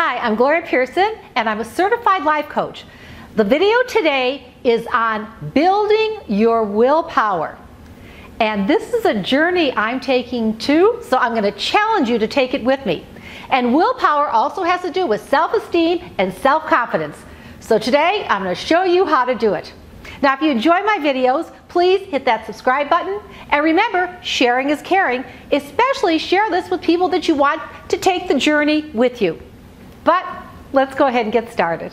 Hi, I'm Gloria Pierson and I'm a certified life coach. The video today is on building your willpower. And this is a journey I'm taking too, so I'm going to challenge you to take it with me. And willpower also has to do with self-esteem and self-confidence. So today I'm going to show you how to do it. Now if you enjoy my videos, please hit that subscribe button, and remember, sharing is caring. Especially share this with people that you want to take the journey with you. But let's go ahead and get started.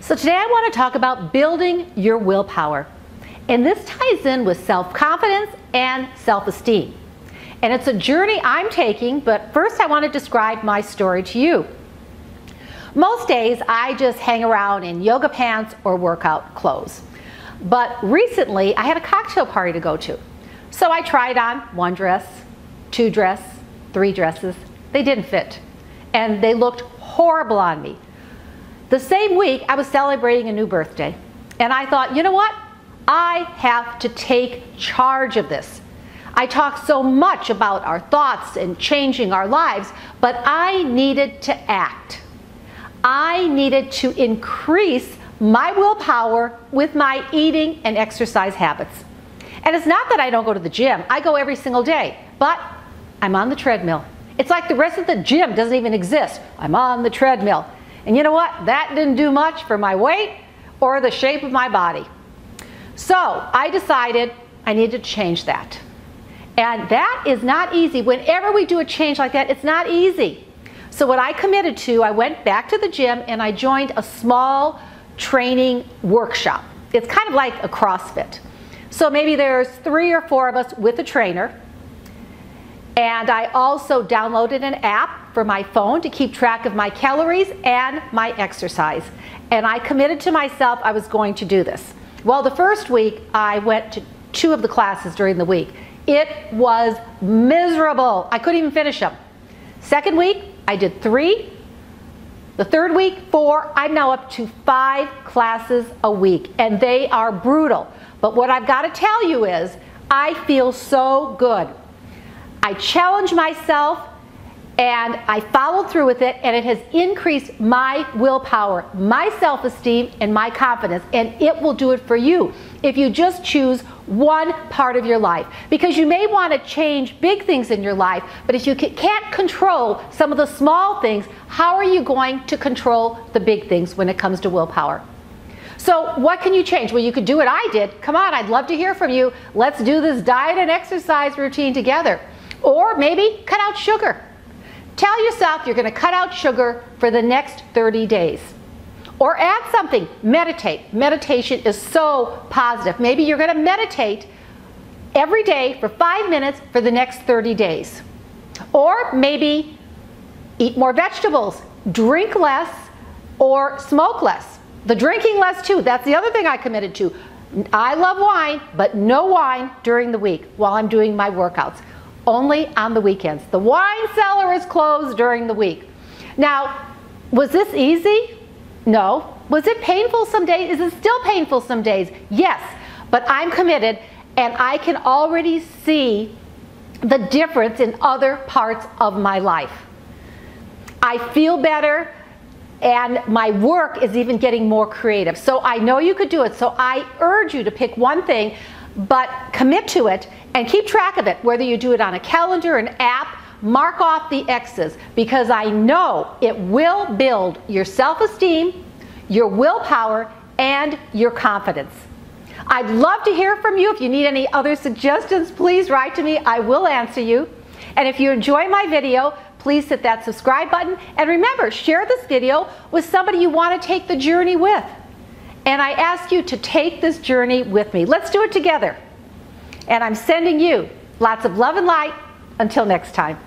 So today I want to talk about building your willpower, and this ties in with self-confidence and self-esteem. And it's a journey I'm taking, but first I want to describe my story to you. Most days I just hang around in yoga pants or workout clothes. But recently I had a cocktail party to go to. So I tried on one dress, two dress, three dresses. They didn't fit. And they looked horrible on me. The same week I was celebrating a new birthday. And I thought, you know what? I have to take charge of this. I talk so much about our thoughts and changing our lives, but I needed to act. I needed to increase my willpower with my eating and exercise habits. And it's not that I don't go to the gym. I go every single day, but I'm on the treadmill. It's like the rest of the gym doesn't even exist. I'm on the treadmill. And you know what? That didn't do much for my weight or the shape of my body. So I decided I needed to change that. And that is not easy. Whenever we do a change like that, it's not easy. So what I committed to, I went back to the gym and I joined a small training workshop. It's kind of like a CrossFit. So maybe there's 3 or 4 of us with a trainer. And I also downloaded an app for my phone to keep track of my calories and my exercise. And I committed to myself I was going to do this. Well, the first week I went to 2 of the classes during the week. It was miserable. I couldn't even finish them. Second week, I did 3. The third week, 4. I'm now up to 5 classes a week, and they are brutal. But what I've got to tell you is, I feel so good. I challenged myself, and I followed through with it, and it has increased my willpower, my self-esteem, and my confidence, and it will do it for you if you just choose one part of your life. Because you may want to change big things in your life, but if you can't control some of the small things, how are you going to control the big things when it comes to willpower? So what can you change? Well, you could do what I did. Come on, I'd love to hear from you. Let's do this diet and exercise routine together. Or maybe cut out sugar. Tell yourself you're going to cut out sugar for the next 30 days. Or add something. Meditate. Meditation is so positive. Maybe you're going to meditate every day for 5 minutes for the next 30 days. Or maybe eat more vegetables, drink less, or smoke less. The drinking less too. That's the other thing I committed to. I love wine, but no wine during the week while I'm doing my workouts. Only on the weekends. The wine cellar is closed during the week. Now, was this easy? No. Was it painful some days? Is it still painful some days? Yes. But I'm committed, and I can already see the difference in other parts of my life. I feel better, and my work is even getting more creative. So I know you could do it. So I urge you to pick one thing, but commit to it and keep track of it, whether you do it on a calendar, an app. Mark off the X's, because I know it will build your self-esteem, your willpower, and your confidence. I'd love to hear from you. If you need any other suggestions, please write to me. I will answer you. And if you enjoy my video, please hit that subscribe button. And remember, share this video with somebody you want to take the journey with. And I ask you to take this journey with me. Let's do it together. And I'm sending you lots of love and light. Until next time.